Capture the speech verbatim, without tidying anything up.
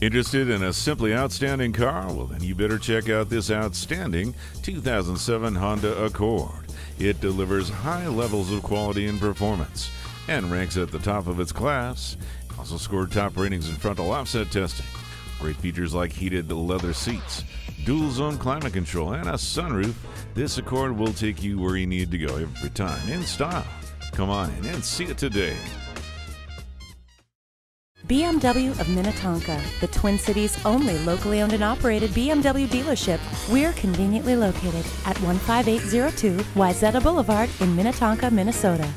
Interested in a simply outstanding car? Well, then you better check out this outstanding two thousand seven Honda Accord. It delivers high levels of quality and performance and ranks at the top of its class. It also scored top ratings in frontal offset testing. Great features like heated leather seats, dual zone climate control, and a sunroof. This Accord will take you where you need to go every time in style. Come on in and see it today. B M W of Minnetonka, the Twin Cities' only locally owned and operated B M W dealership. We're conveniently located at one five eight zero two Wayzata Boulevard in Minnetonka, Minnesota.